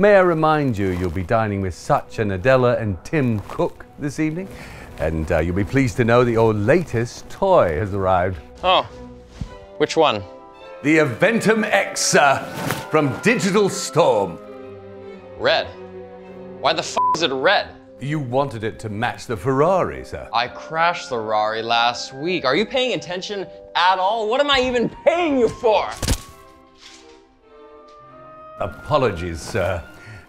May I remind you, you'll be dining with Sacha Nadella and Tim Cook this evening, and you'll be pleased to know that your latest toy has arrived. Oh, which one? The Aventum X, sir, from Digital Storm. Red? Why the f*** is it red? You wanted it to match the Ferrari, sir. I crashed the Ferrari last week. Are you paying attention at all? What am I even paying you for? Apologies, sir.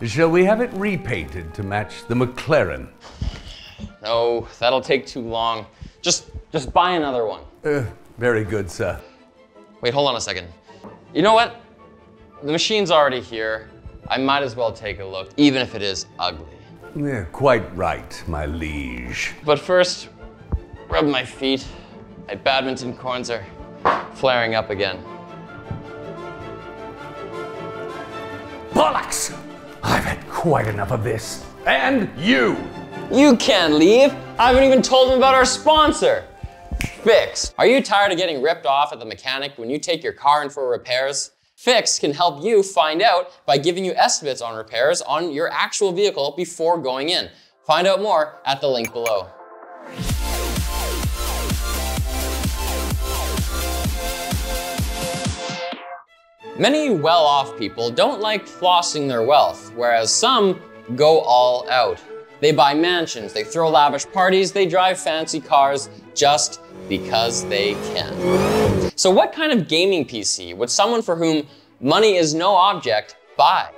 Shall we have it repainted to match the McLaren? No, that'll take too long. Just buy another one. Very good, sir. Wait, hold on a second. You know what? The machine's already here. I might as well take a look, even if it is ugly. Yeah, quite right, my liege. But first, rub my feet. My badminton corns are flaring up again. Bollocks! I've had quite enough of this. And you! You can't leave. I haven't even told them about our sponsor, Fix. Are you tired of getting ripped off at the mechanic when you take your car in for repairs? Fix can help you find out by giving you estimates on repairs on your actual vehicle before going in. Find out more at the link below. Many well-off people don't like flossing their wealth, whereas some go all out. They buy mansions, they throw lavish parties, they drive fancy cars just because they can. So what kind of gaming PC would someone for whom money is no object buy?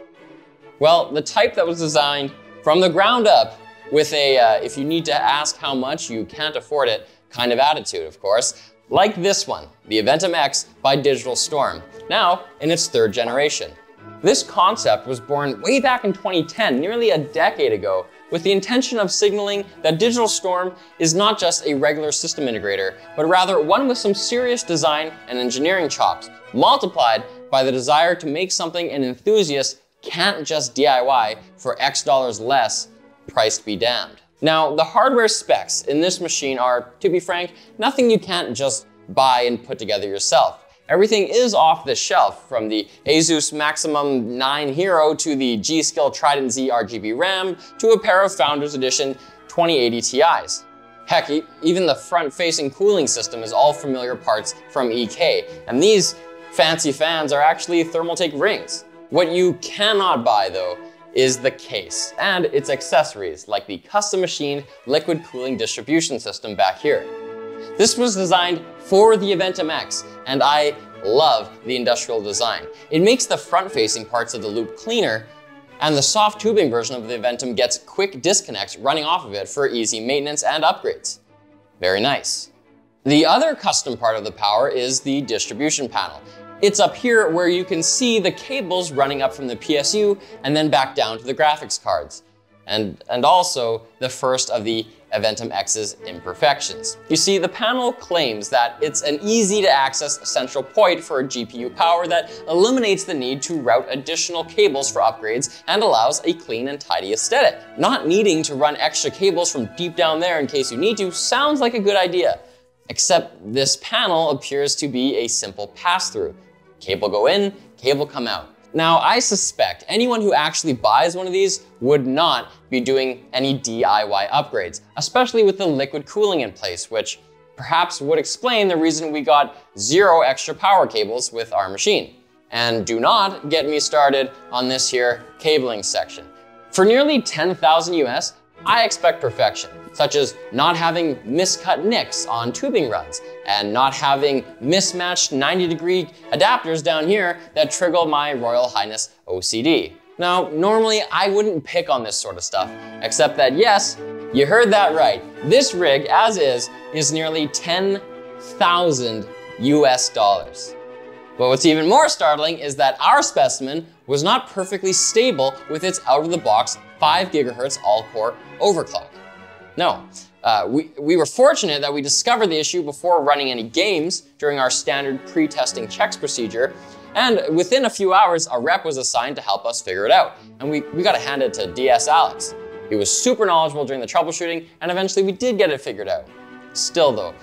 Well, the type that was designed from the ground up with a if you need to ask how much you can't afford it kind of attitude, of course, like this one, the Aventum X by Digital Storm, now in its third generation. This concept was born way back in 2010, nearly a decade ago, with the intention of signaling that Digital Storm is not just a regular system integrator, but rather one with some serious design and engineering chops, multiplied by the desire to make something an enthusiast can't just DIY for X dollars less, price be damned. Now, the hardware specs in this machine are, to be frank, nothing you can't just buy and put together yourself. Everything is off the shelf, from the ASUS Maximus IX Hero to the G-Skill Trident Z RGB RAM to a pair of Founders Edition 2080 Ti's. Heck, even the front-facing cooling system is all familiar parts from EK, and these fancy fans are actually Thermaltake rings. What you cannot buy, though, is the case and its accessories, like the custom-machined liquid cooling distribution system back here. This was designed for the Aventum X, and I love the industrial design. It makes the front-facing parts of the loop cleaner, and the soft tubing version of the Aventum gets quick disconnects running off of it for easy maintenance and upgrades. Very nice. The other custom part of the power is the distribution panel. It's up here where you can see the cables running up from the PSU and then back down to the graphics cards. And also the first of the Aventum X's imperfections. You see, the panel claims that it's an easy-to-access central point for a GPU power that eliminates the need to route additional cables for upgrades and allows a clean and tidy aesthetic. Not needing to run extra cables from deep down there in case you need to sounds like a good idea, except this panel appears to be a simple pass-through. Cable go in, cable come out. Now, I suspect anyone who actually buys one of these would not be doing any DIY upgrades, especially with the liquid cooling in place, which perhaps would explain the reason we got 0 extra power cables with our machine. And do not get me started on this here cabling section. For nearly 10,000 US, I expect perfection, such as not having miscut nicks on tubing runs and not having mismatched 90-degree adapters down here that trigger my Royal Highness OCD. Now, normally I wouldn't pick on this sort of stuff, except that yes, you heard that right. This rig, as is nearly 10,000 US dollars. But what's even more startling is that our specimen was not perfectly stable with its out-of-the-box 5 GHz all-core overclock. No, we were fortunate that we discovered the issue before running any games during our standard pre-testing checks procedure, and within a few hours, a rep was assigned to help us figure it out, and we got to hand it to DS Alex. He was super knowledgeable during the troubleshooting, and eventually we did get it figured out. Still though,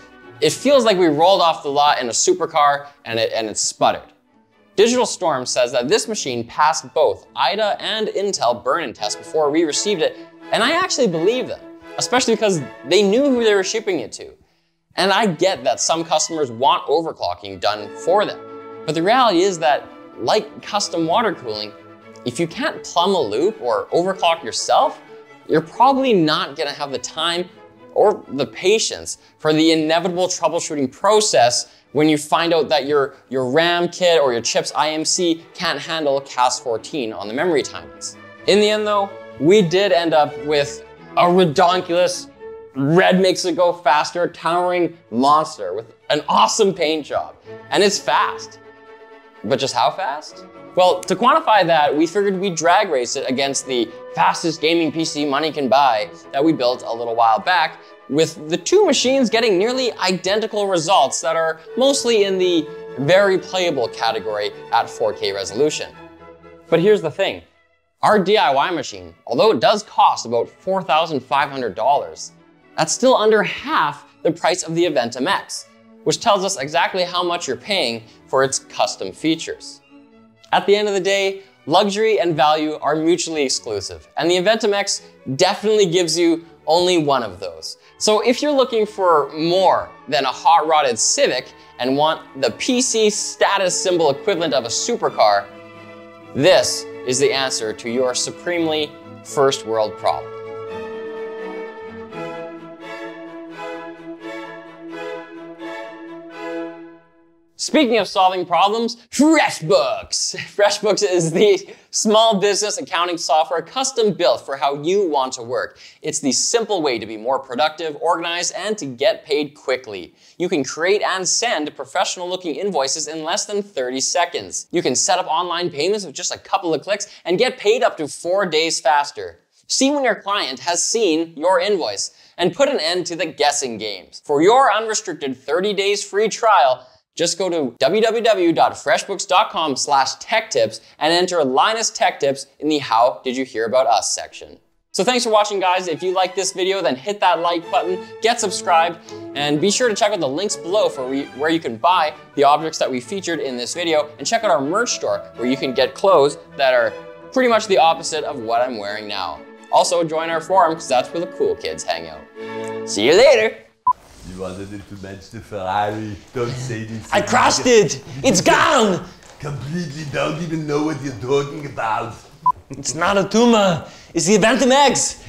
it feels like we rolled off the lot in a supercar and it sputtered. Digital Storm says that this machine passed both IDA and Intel burn-in tests before we received it, and I actually believe them, especially because they knew who they were shipping it to. And I get that some customers want overclocking done for them, but the reality is that, like custom water cooling, if you can't plumb a loop or overclock yourself, you're probably not gonna have the time or the patience for the inevitable troubleshooting process when you find out that your RAM kit or your chip's IMC can't handle CAS14 on the memory timings. In the end though, we did end up with a redonkulous, red makes it go faster, towering monster with an awesome paint job. And it's fast, but just how fast? Well, to quantify that, we figured we'd drag race it against the fastest gaming PC money can buy that we built a little while back, with the two machines getting nearly identical results that are mostly in the very playable category at 4K resolution. But here's the thing, our DIY machine, although it does cost about $4,500, that's still under half the price of the Aventum X, which tells us exactly how much you're paying for its custom features. At the end of the day, luxury and value are mutually exclusive, and the Aventum X definitely gives you only one of those. So if you're looking for more than a hot-rodded Civic and want the PC status symbol equivalent of a supercar, this is the answer to your supremely first-world problem. Speaking of solving problems, FreshBooks! FreshBooks is the small business accounting software custom built for how you want to work. It's the simple way to be more productive, organized, and to get paid quickly. You can create and send professional looking invoices in less than 30 seconds. You can set up online payments with just a couple of clicks and get paid up to 4 days faster. See when your client has seen your invoice and put an end to the guessing games. For your unrestricted 30 days free trial, just go to www.freshbooks.com/techtips and enter Linus Tech Tips in the How Did You Hear About Us section. So thanks for watching, guys. If you like this video, then hit that like button, get subscribed, and be sure to check out the links below for where you can buy the objects that we featured in this video, and check out our merch store where you can get clothes that are pretty much the opposite of what I'm wearing now. Also join our forum because that's where the cool kids hang out. See you later. You wanted it to match the Ferrari. Don't say this. I crashed it! It's gone! Completely don't even know what you're talking about. It's not a Tuma. It's the Aventum X.